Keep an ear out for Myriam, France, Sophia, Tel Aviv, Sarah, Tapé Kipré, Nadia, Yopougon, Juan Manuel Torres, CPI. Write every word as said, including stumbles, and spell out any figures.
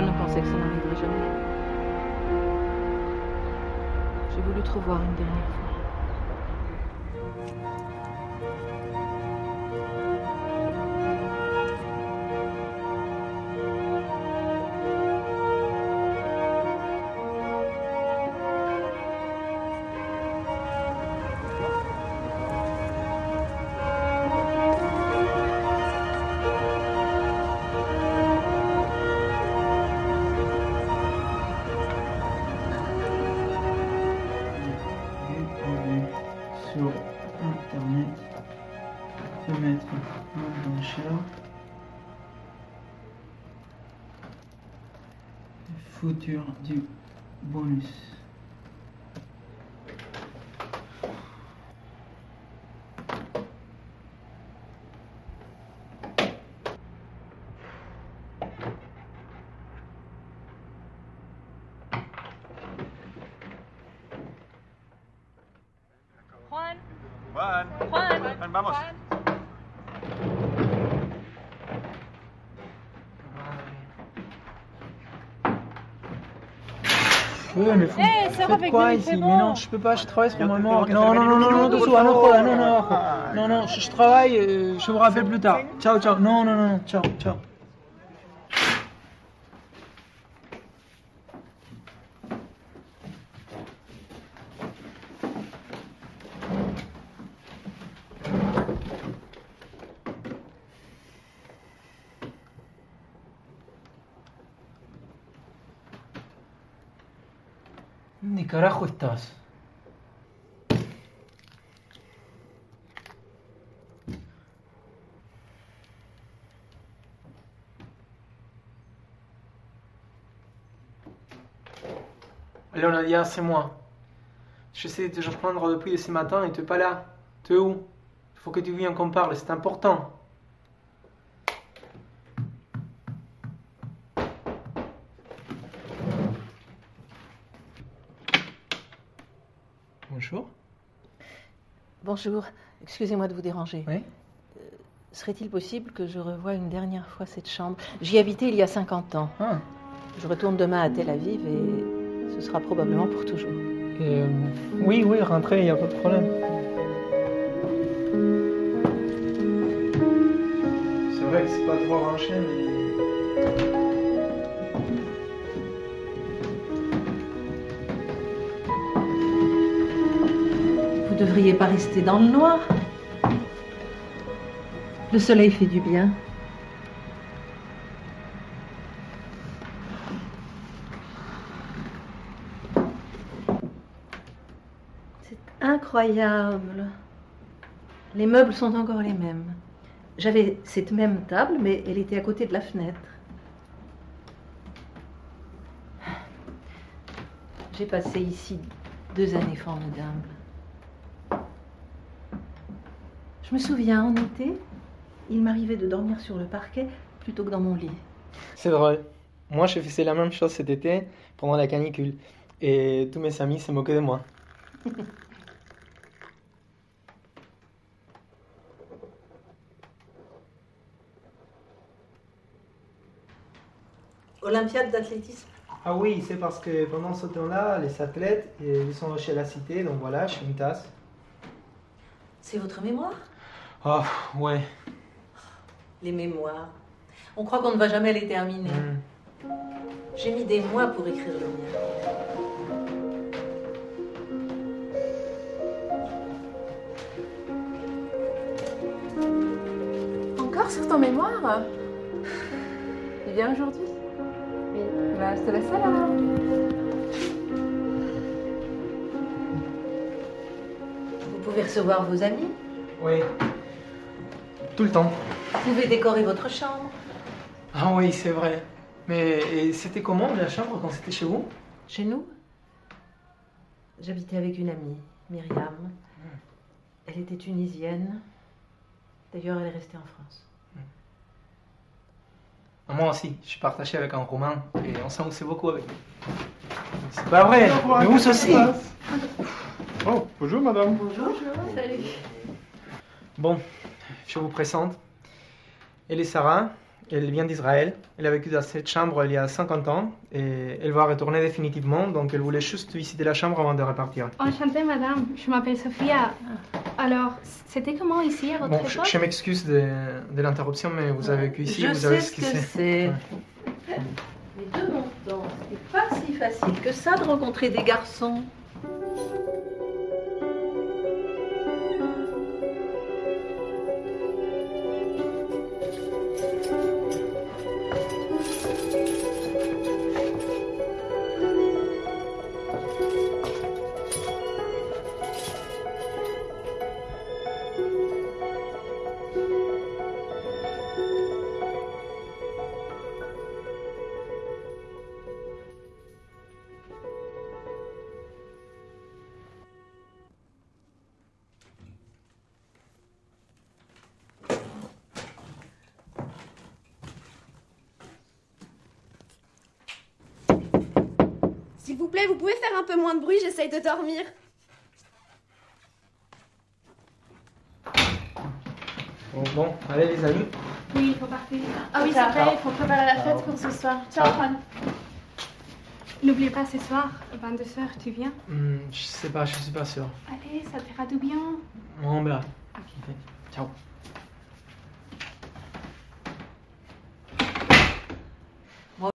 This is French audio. jeune, on pensait que ça n'arriverait jamais. J'ai voulu te revoir une dernière fois. Fouture du bonus. Juan. Juan. Juan. Juan, vamos. Juan. Ouais, mais faut... hey, ça fait quoi ici? Mais non, je peux pas, je travaille sur mon moment. Non, non, non, non, non, non, non, non, non, non, non, non, je travaille, je me rappelle plus tard. Ciao, ciao, non, non, non, ciao, ciao. ¿Dónde carajo estás? Alors Nadia, c'est moi. J'essaie de te rejoindre depuis ce matin et tu n'es pas là. Tu es où? Il faut que tu viennes qu'on parle, c'est important. Bonjour. Bonjour. Excusez-moi de vous déranger. Oui. Euh, serait-il possible que je revoie une dernière fois cette chambre? J'y habitais il y a cinquante ans. Ah. Je retourne demain à Tel Aviv et ce sera probablement pour toujours. Euh, oui, oui, rentrez, il n'y a pas de problème. C'est vrai que c'est pas trop rangé, mais... Vous ne devriez pas rester dans le noir. Le soleil fait du bien. C'est incroyable. Les meubles sont encore les mêmes. J'avais cette même table, mais elle était à côté de la fenêtre. J'ai passé ici deux années formidables. Je me souviens, en été, il m'arrivait de dormir sur le parquet plutôt que dans mon lit. C'est drôle. Moi, je faisais la même chose cet été pendant la canicule. Et tous mes amis se moquaient de moi. Olympiade d'athlétisme. Ah oui, c'est parce que pendant ce temps-là, les athlètes, ils sont chez la cité, donc voilà, je suis une tasse. C'est votre mémoire? Oh, ouais. Les mémoires. On croit qu'on ne va jamais les terminer. Mmh. J'ai mis des mois pour écrire le mien. Encore sur ton mémoire? Il vient aujourd'hui? Oui. Bah, je te laisse ça là. Vous pouvez recevoir vos amis? Oui. Tout le temps. Vous pouvez décorer votre chambre. Ah oui, c'est vrai. Mais c'était comment la chambre quand c'était chez vous? Chez nous? J'habitais avec une amie, Myriam. Mmh. Elle était tunisienne. D'ailleurs, elle est restée en France. Mmh. Moi aussi, je suis partagée avec un Roumain et on s'amuse beaucoup avec lui. C'est pas vrai, mais où ceci? Oh, bonjour madame. Bonjour. Bonjour, salut. Bon, je vous présente. Elle est Sarah, Elle vient d'Israël, elle a vécu dans cette chambre il y a cinquante ans et elle va retourner définitivement, donc elle voulait juste visiter la chambre avant de repartir. Enchantée madame, je m'appelle Sophia. Alors, c'était comment ici à votre bon, époque? Je, je m'excuse de, de l'interruption, mais vous avez vécu ici, je vous savez ce que c'est. Mais de mon temps, c'est pas si facile que ça de rencontrer des garçons. S'il vous plaît, vous pouvez faire un peu moins de bruit, j'essaye de dormir. Bon, bon, allez les amis. Oui, il faut partir. Ah oui, c'est vrai, il faut préparer la fête pour ce soir. Ciao, Juan. N'oublie pas ce soir, vingt-deux heures, tu viens? mmh, Je sais pas, je suis pas sûre. Allez, ça t'ira tout bien. On verra. Ok. Ciao.